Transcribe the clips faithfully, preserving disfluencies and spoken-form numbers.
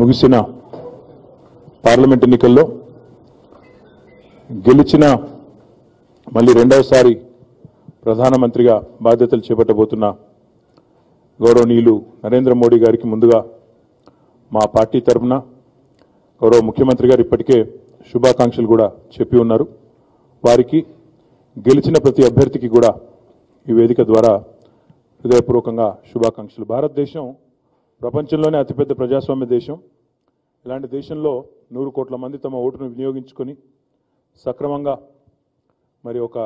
ముగిసిన పార్లమెంట్ ఎన్నికల్లో గెలిచిన మళ్ళీ రెండోసారి ప్రధానమంత్రిగా బాధ్యతలు చేపట్టబోతున్న గౌరవనీయులు నరేంద్ర మోడీ గారికి ముందుగా మా పార్టీ తరఫున గౌరవ ముఖ్యమంత్రి గారు ఇప్పటికే శుభాకాంక్షలు కూడా చెప్పి ఉన్నారు. వారికి, గెలిచిన ప్రతి అభ్యర్థికి కూడా ఈ వేదిక ద్వారా హృదయపూర్వకంగా శుభాకాంక్షలు. భారతదేశం ప్రపంచంలోనే అతిపెద్ద ప్రజాస్వామ్య దేశం. ఇలాంటి దేశంలో నూరు కోట్ల మంది తమ ఓటును వినియోగించుకొని సక్రమంగా మరి ఒక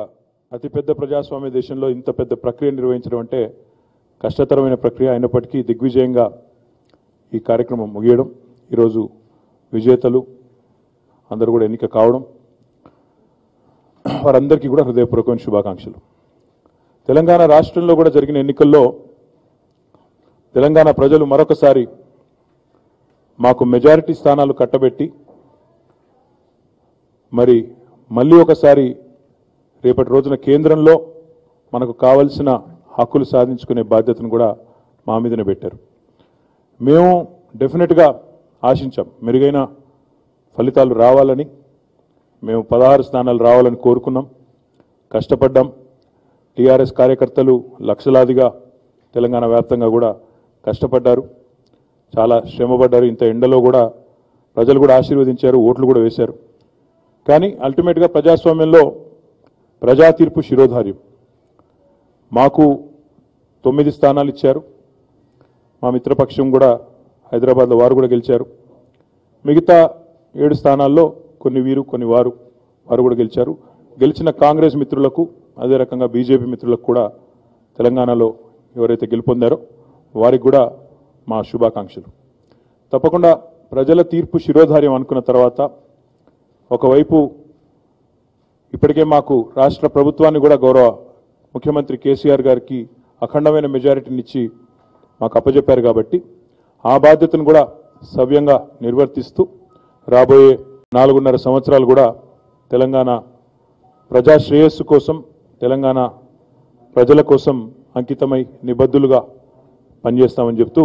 అతిపెద్ద ప్రజాస్వామ్య దేశంలో ఇంత పెద్ద ప్రక్రియ నిర్వహించడం అంటే కష్టతరమైన ప్రక్రియ అయినప్పటికీ దిగ్విజయంగా ఈ కార్యక్రమం ముగియడం, ఈరోజు విజేతలు అందరూ కూడా ఎన్నిక కావడం, వారందరికీ కూడా హృదయపూర్వకమైన శుభాకాంక్షలు. తెలంగాణ రాష్ట్రంలో కూడా జరిగిన ఎన్నికల్లో తెలంగాణ ప్రజలు మరొకసారి మాకు మెజారిటీ స్థానాలు కట్టబెట్టి మరి మళ్ళీ ఒకసారి రేపటి రోజున కేంద్రంలో మనకు కావలసిన హక్కులు సాధించుకునే బాధ్యతను కూడా మా మీదనే పెట్టారు. మేము డెఫినెట్గా ఆశించాం మెరుగైన ఫలితాలు రావాలని. మేము పదహారు స్థానాలు రావాలని కోరుకున్నాం, కష్టపడ్డాం. టీఆర్ఎస్ కార్యకర్తలు లక్షలాదిగా తెలంగాణ వ్యాప్తంగా కూడా కష్టపడ్డారు, చాలా శ్రమపడ్డారు. ఇంత ఎండలో కూడా ప్రజలు కూడా ఆశీర్వదించారు, ఓట్లు కూడా వేశారు. కానీ అల్టిమేట్గా ప్రజాస్వామ్యంలో ప్రజా తీర్పు శిరోధార్యం. మాకు తొమ్మిది స్థానాలు ఇచ్చారు, మా మిత్రపక్షం కూడా హైదరాబాద్లో వారు కూడా గెలిచారు. మిగతా ఏడు స్థానాల్లో కొన్ని వీరు కొన్ని వారు వారు కూడా గెలిచారు. గెలిచిన కాంగ్రెస్ మిత్రులకు అదే రకంగా బీజేపీ మిత్రులకు కూడా తెలంగాణలో ఎవరైతే గెలుపొందారో వారికి కూడా మా శుభాకాంక్షలు. తప్పకుండా ప్రజల తీర్పు శిరోధార్యం అనుకున్న తర్వాత ఒకవైపు ఇప్పటికే మాకు రాష్ట్ర ప్రభుత్వాన్ని కూడా గౌరవ ముఖ్యమంత్రి కేసీఆర్ గారికి అఖండమైన మెజారిటీనిచ్చి మాకు అప్పజెప్పారు కాబట్టి ఆ బాధ్యతను కూడా సవ్యంగా నిర్వర్తిస్తూ రాబోయే నాలుగున్నర సంవత్సరాలు కూడా తెలంగాణ ప్రజా శ్రేయస్సు కోసం, తెలంగాణ ప్రజల కోసం అంకితమై నిబద్ధులుగా పనిచేస్తామని చెప్తూ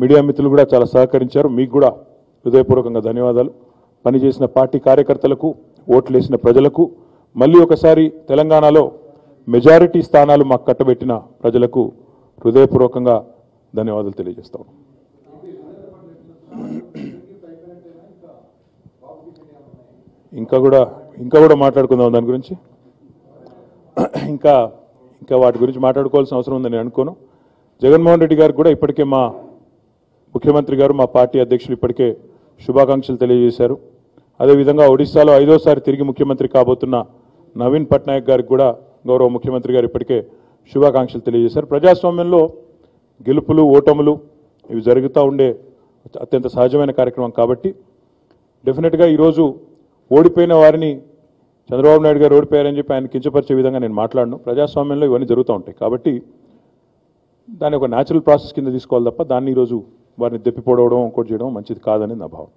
మీడియా మిత్రులు కూడా చాలా సహకరించారు. మీకు కూడా హృదయపూర్వకంగా ధన్యవాదాలు. పనిచేసిన పార్టీ కార్యకర్తలకు, ఓట్లేసిన ప్రజలకు, మళ్ళీ ఒకసారి తెలంగాణలో మెజారిటీ స్థానాలు మాకు కట్టబెట్టిన ప్రజలకు హృదయపూర్వకంగా ధన్యవాదాలు తెలియజేస్తాం. ఇంకా కూడా ఇంకా కూడా మాట్లాడుకుందాం దాని గురించి. ఇంకా ఇంకా వాటి గురించి మాట్లాడుకోవాల్సిన అవసరం ఉందని అనుకోను. జగన్మోహన్ రెడ్డి గారు కూడా ఇప్పటికే మా ముఖ్యమంత్రి గారు, మా పార్టీ అధ్యక్షులు ఇప్పటికే శుభాకాంక్షలు తెలియజేశారు. అదేవిధంగా ఒడిశాలో ఐదోసారి తిరిగి ముఖ్యమంత్రి కాబోతున్న నవీన్ పట్నాయక్ గారికి కూడా గౌరవ ముఖ్యమంత్రి గారు ఇప్పటికే శుభాకాంక్షలు తెలియజేశారు. ప్రజాస్వామ్యంలో గెలుపులు ఓటములు ఇవి జరుగుతూ ఉండే అత్యంత సహజమైన కార్యక్రమం కాబట్టి డెఫినెట్గా ఈరోజు ఓడిపోయిన వారిని చంద్రబాబు నాయుడు గారు ఓడిపోయారని చెప్పి ఆయన కించపరిచే విధంగా నేను మాట్లాడను. ప్రజాస్వామ్యంలో ఇవన్నీ జరుగుతూ ఉంటాయి కాబట్టి దాని ఒక న్యాచురల్ ప్రాసెస్ కింద తీసుకోవాలి తప్ప దాన్ని ఈరోజు వారిని దెప్పిపోవడం ఇంకోటి చేయడం మంచిది కాదని నా భావం.